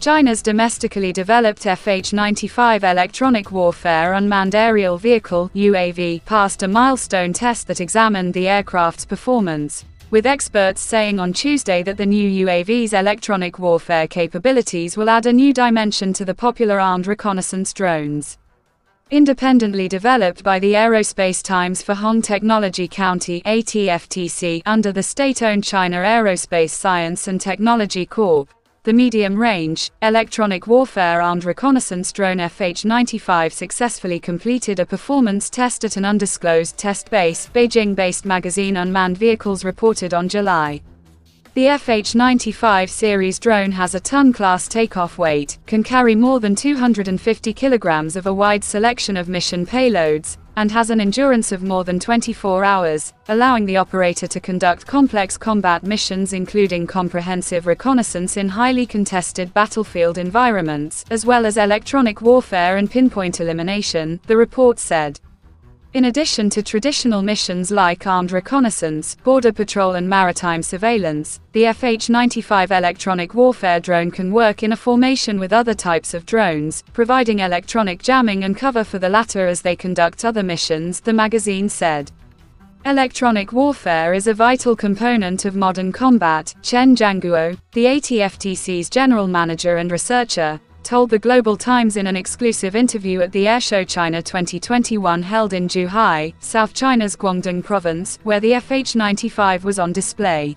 China's domestically developed FH-95 electronic warfare unmanned aerial vehicle (UAV) passed a milestone test that examined the aircraft's performance, with experts saying on Tuesday that the new UAV's electronic warfare capabilities will add a new dimension to the popular armed reconnaissance drones. Independently developed by the Aerospace Times Feihong Technology Co. (ATFTC) under the state-owned China Aerospace Science and Technology Corp., the medium-range, electronic warfare armed reconnaissance drone FH-95 successfully completed a performance test at an undisclosed test base, Beijing-based magazine Unmanned Vehicles reported on July. The FH-95 series drone has a ton-class takeoff weight, can carry more than 250 kilograms of a wide selection of mission payloads, and has an endurance of more than 24 hours, allowing the operator to conduct complex combat missions including comprehensive reconnaissance in highly contested battlefield environments, as well as electronic warfare and pinpoint elimination, the report said. In addition to traditional missions like armed reconnaissance, border patrol and maritime surveillance, the FH-95 electronic warfare drone can work in a formation with other types of drones, providing electronic jamming and cover for the latter as they conduct other missions, the magazine said. Electronic warfare is a vital component of modern combat, Chen Jianguo, the ATFTC's general manager and researcher, told the Global Times in an exclusive interview at the Airshow China 2021 held in Zhuhai, South China's Guangdong province, where the FH-95 was on display.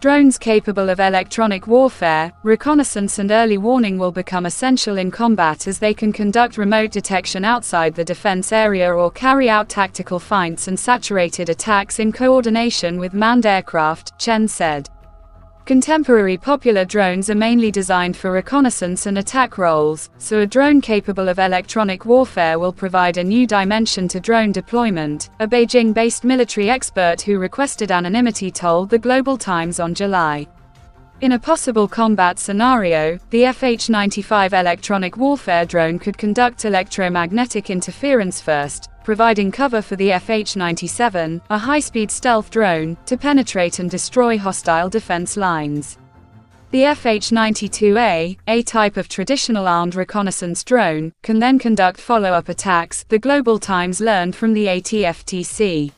Drones capable of electronic warfare, reconnaissance and early warning will become essential in combat as they can conduct remote detection outside the defense area or carry out tactical feints and saturated attacks in coordination with manned aircraft, Chen said. Contemporary popular drones are mainly designed for reconnaissance and attack roles, so a drone capable of electronic warfare will provide a new dimension to drone deployment, a Beijing-based military expert who requested anonymity told the Global Times on July. In a possible combat scenario, the FH-95 electronic warfare drone could conduct electromagnetic interference first, providing cover for the FH-97, a high-speed stealth drone, to penetrate and destroy hostile defense lines. The FH-92A, a type of traditional armed reconnaissance drone, can then conduct follow-up attacks, the Global Times learned from the ATFTC.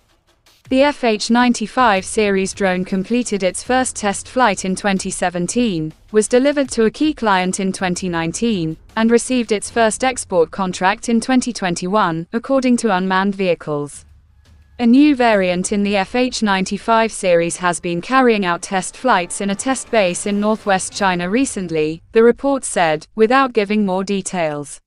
The FH-95 series drone completed its first test flight in 2017, was delivered to a key client in 2019, and received its first export contract in 2021, according to Unmanned Vehicles. A new variant in the FH-95 series has been carrying out test flights in a test base in northwest China recently, the report said, without giving more details.